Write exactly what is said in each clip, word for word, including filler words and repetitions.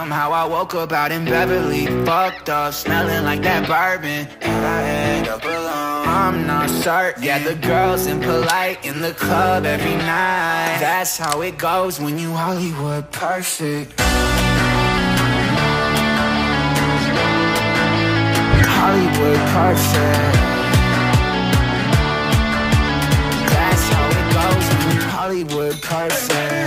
Somehow I woke up out in Beverly, fucked up, smelling like that bourbon, and I end up alone. I'm not certain. Yeah, the girls impolite in the club every night. That's how it goes when you Hollywood perfect. Hollywood perfect. That's how it goes when you Hollywood perfect.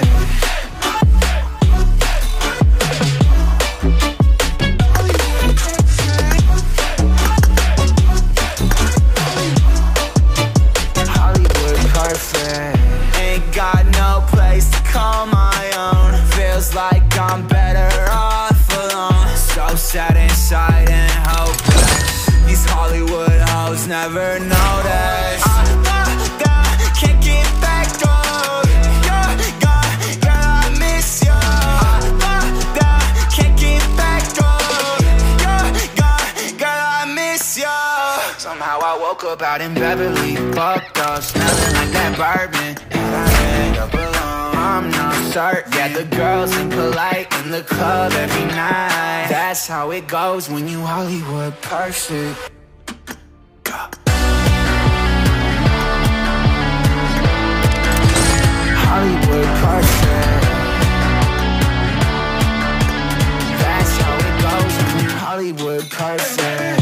Sat inside and hopeless. These Hollywood hoes never notice. I, I, I can't get back on. Girl, girl, girl, I miss you. I, I, I can't get back on. Girl, girl, girl, I miss you. Somehow I woke up out in Beverly, fucked up, smelling like that bourbon, and I end up alone. I'm not certain. Yeah, the girls impolite in the club every night. That's how it goes when you Hollywood perfect. Hollywood perfect. That's how it goes when you Hollywood perfect.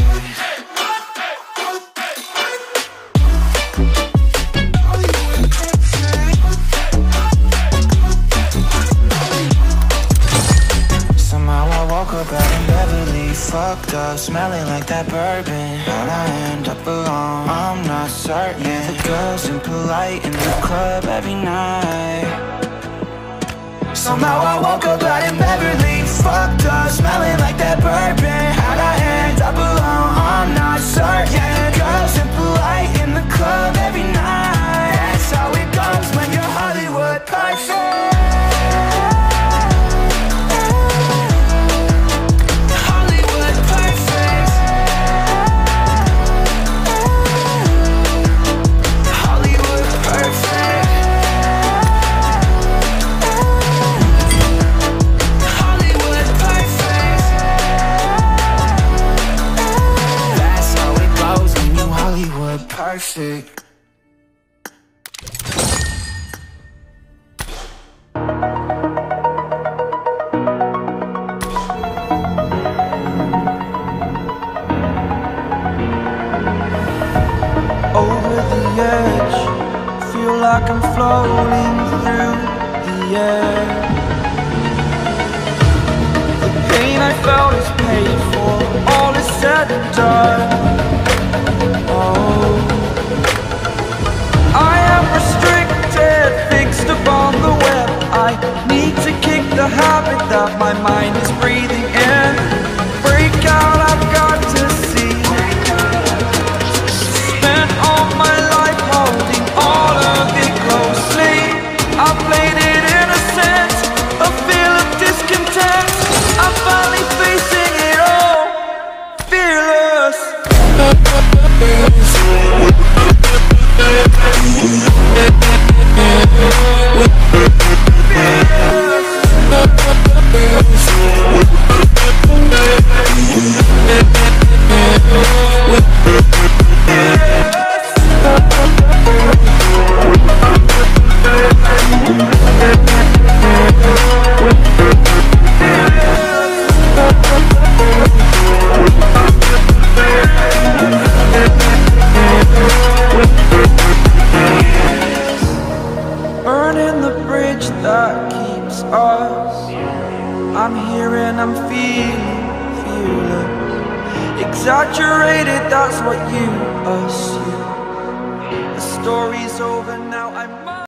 Fucked up, smelling like that bourbon, but I end up alone. I'm not certain. Yeah, the girls impolite in the club every night. Somehow I woke up out in Beverly, fucked up, smelling like that bourbon, how'd I end up alone? I'm not certain. Yeah, the girls impolite in the club every night. That's how it goes when you're Hollywood perfect. Perfect. Exaggerated, that's what you assume. The story's over now.